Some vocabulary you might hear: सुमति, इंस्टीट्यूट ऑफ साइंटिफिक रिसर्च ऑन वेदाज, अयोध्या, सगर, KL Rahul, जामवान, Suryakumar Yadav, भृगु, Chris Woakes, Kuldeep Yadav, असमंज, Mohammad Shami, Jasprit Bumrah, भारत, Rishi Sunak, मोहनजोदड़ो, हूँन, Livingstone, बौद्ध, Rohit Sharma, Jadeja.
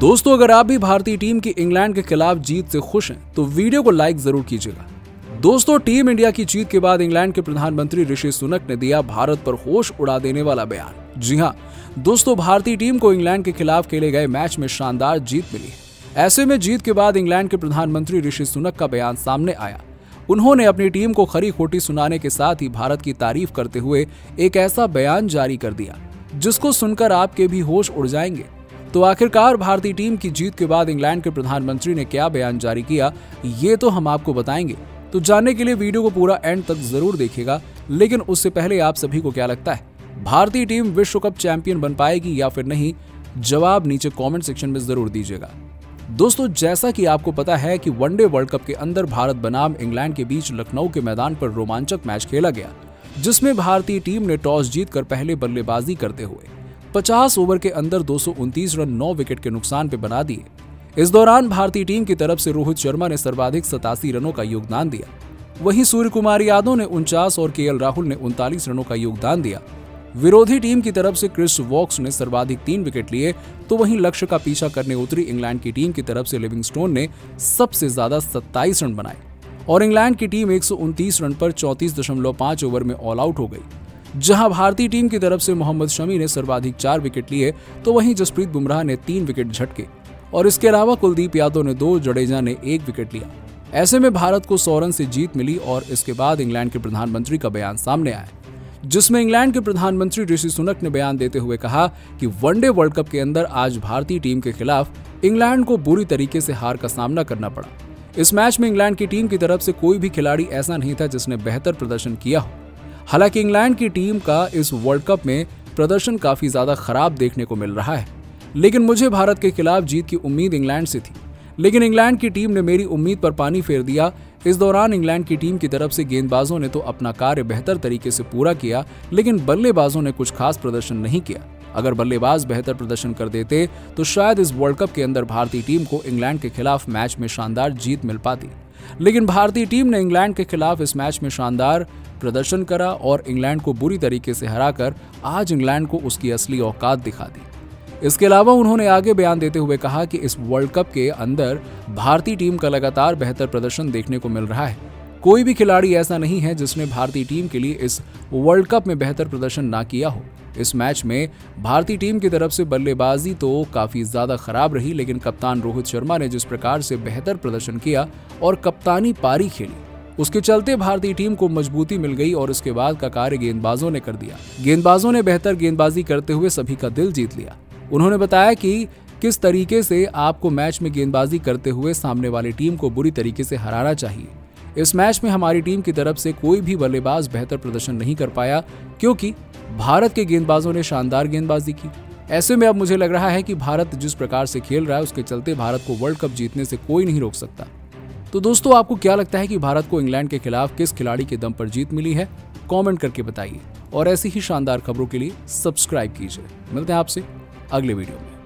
दोस्तों अगर आप भी भारतीय टीम की इंग्लैंड के खिलाफ जीत से खुश हैं तो वीडियो को लाइक जरूर कीजिएगा। दोस्तों टीम इंडिया की जीत के बाद इंग्लैंड के प्रधानमंत्री ऋषि सुनक ने दिया भारत पर होश उड़ा देने वाला बयान। जी हां दोस्तों, भारतीय टीम को इंग्लैंड के खिलाफ खेले गए मैच में शानदार जीत मिली। ऐसे में जीत के बाद इंग्लैंड के प्रधानमंत्री ऋषि सुनक का बयान सामने आया। उन्होंने अपनी टीम को खरी खोटी सुनाने के साथ ही भारत की तारीफ करते हुए एक ऐसा बयान जारी कर दिया जिसको सुनकर आपके भी होश उड़ जाएंगे। तो आखिरकार भारतीय टीम की जीत के बाद इंग्लैंड के प्रधानमंत्री ने क्या बयान जारी किया ये तो हम आपको बताएंगे, तो जानने के लिए वीडियो को पूरा एंड तक जरूर देखिएगा। लेकिन उससे पहले आप सभी को क्या लगता है, भारतीय टीम विश्व कप चैंपियन बन पाएगी या फिर नहीं? जवाब नीचे कमेंट सेक्शन में जरूर दीजिएगा। दोस्तों जैसा कि आपको पता है कि वनडे वर्ल्ड कप के अंदर भारत बनाम इंग्लैंड के बीच लखनऊ के मैदान पर रोमांचक मैच खेला गया, जिसमें भारतीय टीम ने टॉस जीतकर पहले बल्लेबाजी करते हुए 50 ओवर के अंदर 229 रन 9 विकेट के नुकसान पर बना दिए। इस दौरान भारतीय टीम की तरफ से रोहित शर्मा ने सर्वाधिक 87 रनों का योगदान दिया, वहीं सूर्यकुमार यादव ने 49 और केएल राहुल ने 39 रनों का योगदान दिया। विरोधी टीम की तरफ से क्रिस वॉक्स ने सर्वाधिक 3 विकेट लिए, तो वहीं लक्ष्य का पीछा करने उतरी इंग्लैंड की टीम की तरफ से लिविंगस्टोन ने सबसे ज्यादा 27 रन बनाए और इंग्लैंड की टीम 129 रन पर 34.5 ओवर में ऑल आउट हो गई। जहां भारतीय टीम की तरफ से मोहम्मद शमी ने सर्वाधिक 4 विकेट लिए, तो वहीं जसप्रीत बुमराह ने 3 विकेट झटके और इसके अलावा कुलदीप यादव ने 2, जडेजा ने 1 विकेट लिया। ऐसे में भारत को 100 रन से जीत मिली और इसके बाद इंग्लैंड के प्रधानमंत्री का बयान सामने आया, जिसमें इंग्लैंड के प्रधानमंत्री ऋषि सुनक ने बयान देते हुए कहा कि वनडे वर्ल्ड कप के अंदर आज भारतीय टीम के खिलाफ इंग्लैंड को बुरी तरीके से हार का सामना करना पड़ा। इस मैच में इंग्लैंड की टीम की तरफ से कोई भी खिलाड़ी ऐसा नहीं था जिसने बेहतर प्रदर्शन किया हो। हालांकि इंग्लैंड की टीम का इस वर्ल्ड कप में प्रदर्शन काफी ज्यादा खराब देखने को मिल रहा है, लेकिन मुझे भारत के खिलाफ जीत की उम्मीद इंग्लैंड से थी, लेकिन इंग्लैंड की टीम ने मेरी उम्मीद पर पानी फेर दिया। इस दौरान इंग्लैंड की टीम की तरफ से गेंदबाजों ने तो अपना कार्य बेहतर तरीके से पूरा किया, लेकिन बल्लेबाजों ने कुछ खास प्रदर्शन नहीं किया। अगर बल्लेबाज बेहतर प्रदर्शन कर देते तो शायद इस वर्ल्ड कप के अंदर भारतीय टीम को इंग्लैंड के खिलाफ मैच में शानदार जीत मिल पाती, लेकिन भारतीय टीम ने इंग्लैंड के खिलाफ इस मैच में शानदार प्रदर्शन करा और इंग्लैंड को बुरी तरीके से हराकर आज इंग्लैंड को उसकी असली औकात दिखा दी। इसके अलावा उन्होंने आगे बयान देते हुए कहा कि इस वर्ल्ड कप के अंदर भारतीय टीम का लगातार बेहतर प्रदर्शन देखने को मिल रहा है। कोई भी खिलाड़ी ऐसा नहीं है जिसने भारतीय टीम के लिए इस वर्ल्ड कप में बेहतर प्रदर्शन ना किया हो। इस मैच में भारतीय टीम की तरफ से बल्लेबाजी तो काफ़ी ज़्यादा खराब रही, लेकिन कप्तान रोहित शर्मा ने जिस प्रकार से बेहतर प्रदर्शन किया और कप्तानी पारी खेली, उसके चलते भारतीय टीम को मजबूती मिल गई और उसके बाद का कार्य गेंदबाजों ने कर दिया। गेंदबाजों ने बेहतर गेंदबाजी करते हुए सभी का दिल जीत लिया। उन्होंने बताया कि किस तरीके से आपको मैच में गेंदबाजी करते हुए सामने वाली टीम को बुरी तरीके से हराना चाहिए। इस मैच में हमारी टीम की तरफ से कोई भी बल्लेबाज बेहतर प्रदर्शन नहीं कर पाया क्योंकि भारत के गेंदबाजों ने शानदार गेंदबाजी की। ऐसे में अब मुझे लग रहा है कि भारत जिस प्रकार से खेल रहा है उसके चलते भारत को वर्ल्ड कप जीतने से कोई नहीं रोक सकता। तो दोस्तों आपको क्या लगता है कि भारत को इंग्लैंड के खिलाफ किस खिलाड़ी के दम पर जीत मिली है? कॉमेंट करके बताइए और ऐसी ही शानदार खबरों के लिए सब्सक्राइब कीजिए। मिलते हैं आपसे अगले वीडियो में।